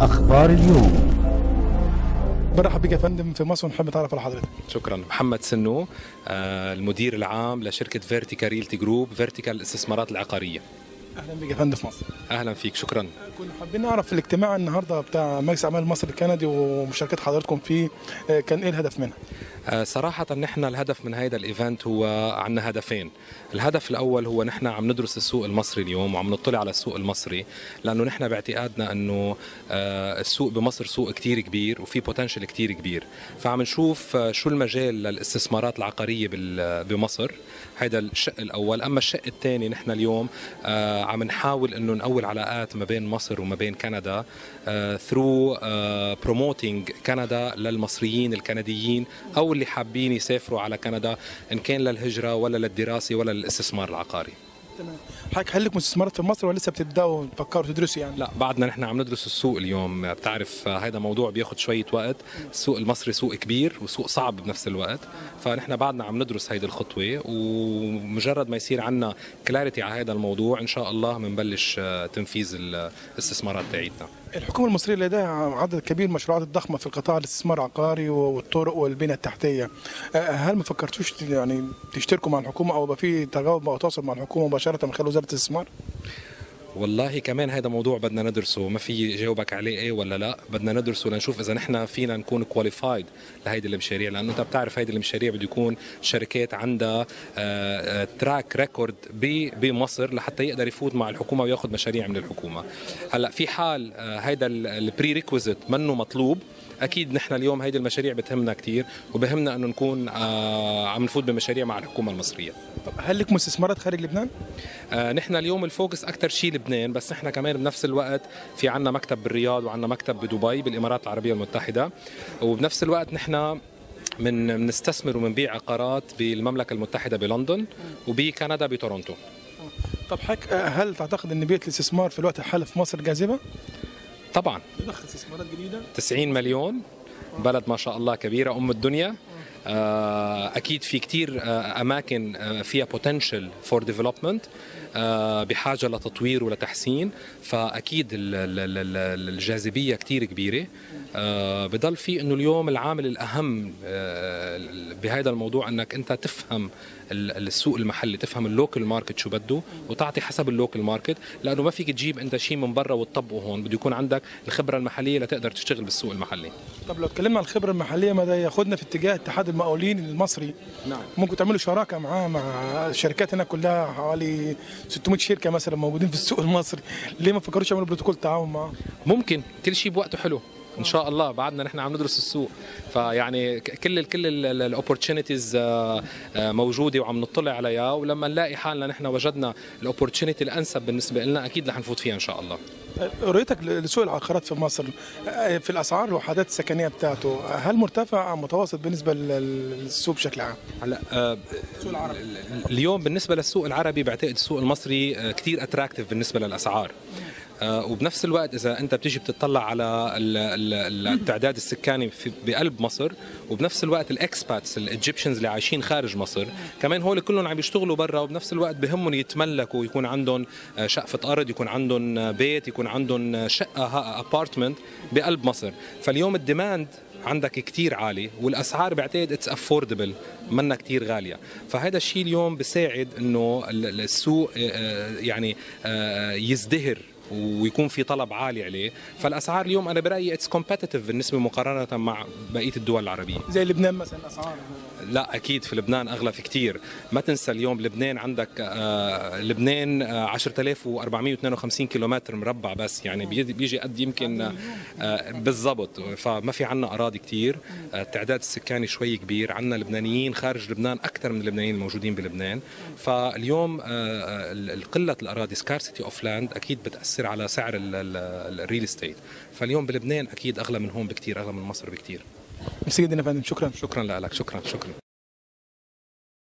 أخبار اليوم. برحب بك يا فندم في مصر ونحب نتعرف على حضرتك. شكرا. محمد سنو، المدير العام لشركة فيرتيكال ريلتي جروب، فيرتيكال الاستثمارات العقارية. أهلا بك يا فندم في مصر. أهلا فيك، شكرا. كنا حابين نعرف في الاجتماع النهارده بتاع مجلس الاعمال المصري الكندي ومشاركة حضراتكم فيه، كان إيه الهدف منها؟ صراحة نحن الهدف من هذا الإيفنت هو عندنا هدفين. الهدف الأول هو نحن عم ندرس السوق المصري اليوم وعم نطلع على السوق المصري، لأنه نحن باعتقادنا أنه السوق بمصر سوق كتير كبير وفي بوتنشل كتير كبير، فعم نشوف شو المجال للاستثمارات العقارية بمصر. هذا الشق الأول. أما الشق الثاني، نحن اليوم عم نحاول أنه نقوي العلاقات ما بين مصر وما بين كندا through promoting كندا للمصريين الكنديين أو اللي حابين يسافروا على كندا، إن كان للهجرة ولا للدراسة ولا للاستثمار العقاري. تمام. حضرتك هل لك مستثمرات في مصر ولا لسه بتبداوا تفكروا تدرسوا يعني؟ لا، بعدنا نحن عم ندرس السوق اليوم. بتعرف هذا موضوع بياخذ شوية وقت، السوق المصري سوق كبير وسوق صعب بنفس الوقت، فنحن بعدنا عم ندرس هيدي الخطوة، ومجرد ما يصير عندنا كلاريتي على هذا الموضوع إن شاء الله بنبلش تنفيذ الاستثمارات تاعتنا. الحكومة المصرية لديها عدد كبير من المشروعات الضخمة في القطاع الاستثمار العقاري والطرق والبنى التحتية، هل ما فكرتوش يعني تشتركوا مع الحكومة أو يبقى في تجاوب أو تواصل مع الحكومة مباشرة من خلال وزارة الاستثمار؟ والله كمان هذا موضوع بدنا ندرسه، ما في جاوبك عليه ايه ولا لا، بدنا ندرسه لنشوف اذا نحن فينا نكون كواليفايد لهيدي المشاريع، لانه انت بتعرف هيدي المشاريع بده يكون شركات عندها تراك ريكورد بمصر لحتى يقدر يفوت مع الحكومه وياخذ مشاريع من الحكومه. هلا في حال هيدا البري ريكويزيت منه مطلوب، اكيد نحن اليوم هيدي المشاريع بتهمنا كثير وبهمنا انه نكون عم نفوت بمشاريع مع الحكومه المصريه. طب هل لك مستثمرات خارج لبنان؟ نحن اليوم الفوكس اكثر شيء لبنان، بس نحن كمان بنفس الوقت في عندنا مكتب بالرياض وعندنا مكتب بدبي بالامارات العربيه المتحده، وبنفس الوقت نحن بنستثمر وبنبيع عقارات بالمملكه المتحده بلندن وبكندا بتورونتو. طب حضرتك هل تعتقد ان بيئه الاستثمار في الوقت الحالي في مصر جاذبه؟ طبعا. ندخل استثمارات جديده، 90 مليون، بلد ما شاء الله كبيره، ام الدنيا، اكيد في كثير اماكن فيها بوتنشل فور ديفلوبمنت، بحاجه لتطوير ولتحسين، فاكيد الجاذبيه كثير كبيره. بضل في انه اليوم العامل الاهم بهذا الموضوع انك انت تفهم السوق المحلي، تفهم اللوكال ماركت شو بده وتعطي حسب اللوكال ماركت، لانه ما فيك تجيب انت شيء من برا وتطبقه هون، بده يكون عندك الخبره المحليه لتقدر تشتغل بالسوق المحلي. طب لو اتكلمنا عن الخبره المحليه، ما ده ياخذنا في اتجاه اتحاد المقاولين المصري. نعم. ممكن تعملوا شراكه معاه مع الشركات هنا كلها، حوالي 600 شركه مثلا موجودين في السوق المصري، ليه ما فكروش يعملوا بروتوكول تعاون معاه؟ ممكن، كل شيء بوقته حلو ان شاء الله. بعدنا نحن عم ندرس السوق، فيعني كل الاوبورتونيتيز موجوده وعم نطلع عليها، ولما نلاقي حالنا نحن وجدنا الاوبورتونيتي الانسب بالنسبه لنا اكيد رح نفوت فيها ان شاء الله. رؤيتك لسوق العقارات في مصر في الاسعار والوحدات السكنيه بتاعته، هل مرتفع ام متوسط بالنسبه للسوق بشكل عام؟ هلا السوق العربي اليوم بالنسبه للسوق العربي بعتقد السوق المصري كثير اتراكتيف بالنسبه للاسعار، وبنفس الوقت إذا أنت بتيجي بتطلع على التعداد السكاني بقلب مصر، وبنفس الوقت الإكسباتس الإيجيبشنز اللي عايشين خارج مصر كمان هول كلهم عم يشتغلوا برا، وبنفس الوقت بهمهم يتملكوا، يكون عندهم شقفة أرض، يكون عندهم بيت، يكون عندهم شقة أبارتمنت بقلب مصر. فاليوم الديماند عندك كتير عالي، والاسعار بعتقد اتس افوردبل، منا كتير غاليه، فهذا الشيء اليوم بساعد انه السوق يعني يزدهر ويكون في طلب عالي عليه، فالاسعار اليوم انا برايي اتس كومبيتيتيف بالنسبه مقارنه مع بقيه الدول العربيه. زي لبنان مثلا الاسعار؟ لا اكيد في لبنان اغلى في كتير، ما تنسى اليوم لبنان عندك لبنان 10452 كيلومتر مربع بس، يعني بيجي قد يمكن بالضبط، فما في عندنا اراضي كتير، التعداد السكاني شوي كبير، عندنا لبنانيين خارج لبنان اكثر من اللبنانيين الموجودين بلبنان، فاليوم قله الاراضي سكارسيتي اوف لاند اكيد بتاثر على سعر الريل استيت، فاليوم بلبنان اكيد اغلى من هون بكتير، اغلى من مصر بكتير. ميرسي جدا يا فندم، شكرا. شكرا لك، شكرا.